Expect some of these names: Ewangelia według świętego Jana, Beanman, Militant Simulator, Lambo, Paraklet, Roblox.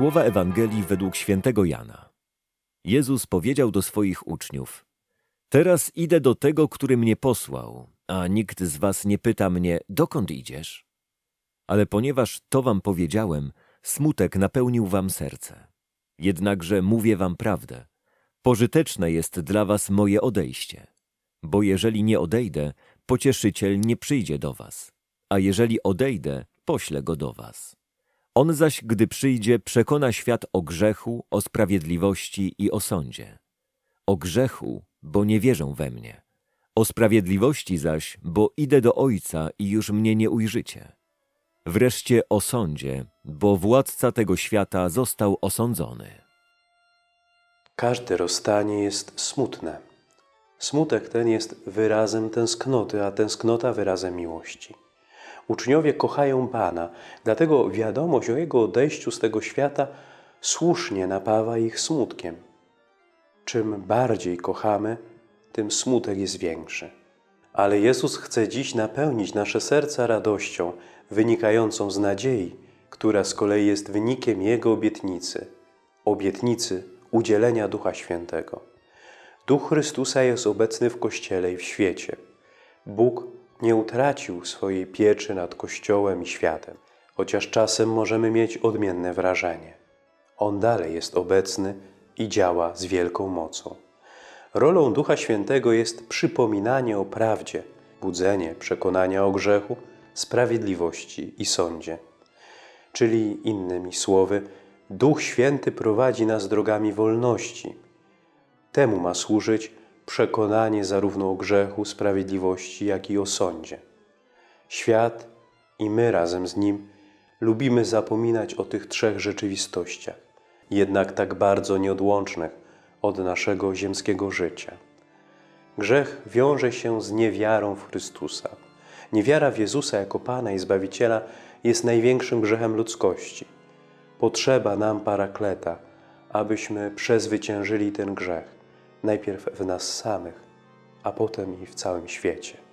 Słowa Ewangelii według świętego Jana. Jezus powiedział do swoich uczniów: Teraz idę do tego, który mnie posłał, a nikt z was nie pyta mnie, dokąd idziesz? Ale ponieważ to wam powiedziałem, smutek napełnił wam serce. Jednakże mówię wam prawdę. Pożyteczne jest dla was moje odejście, bo jeżeli nie odejdę, pocieszyciel nie przyjdzie do was, a jeżeli odejdę, poślę go do was. On zaś, gdy przyjdzie, przekona świat o grzechu, o sprawiedliwości i o sądzie. O grzechu, bo nie wierzą we mnie. O sprawiedliwości zaś, bo idę do Ojca i już mnie nie ujrzycie. Wreszcie o sądzie, bo władca tego świata został osądzony. Każde rozstanie jest smutne. Smutek ten jest wyrazem tęsknoty, a tęsknota wyrazem miłości. Uczniowie kochają Pana, dlatego wiadomość o Jego odejściu z tego świata słusznie napawa ich smutkiem. Czym bardziej kochamy, tym smutek jest większy. Ale Jezus chce dziś napełnić nasze serca radością wynikającą z nadziei, która z kolei jest wynikiem Jego obietnicy. Obietnicy udzielenia Ducha Świętego. Duch Chrystusa jest obecny w Kościele i w świecie. Bóg nie utracił swojej pieczy nad Kościołem i światem, chociaż czasem możemy mieć odmienne wrażenie. On dalej jest obecny i działa z wielką mocą. Rolą Ducha Świętego jest przypominanie o prawdzie, budzenie przekonania o grzechu, sprawiedliwości i sądzie. Czyli innymi słowy, Duch Święty prowadzi nas drogami wolności. Temu ma służyć przekonanie zarówno o grzechu, sprawiedliwości, jak i o sądzie. Świat i my razem z nim lubimy zapominać o tych trzech rzeczywistościach, jednak tak bardzo nieodłącznych od naszego ziemskiego życia. Grzech wiąże się z niewiarą w Chrystusa. Niewiara w Jezusa jako Pana i Zbawiciela jest największym grzechem ludzkości. Potrzeba nam Parakleta, abyśmy przezwyciężyli ten grzech. Najpierw w nas samych, a potem i w całym świecie.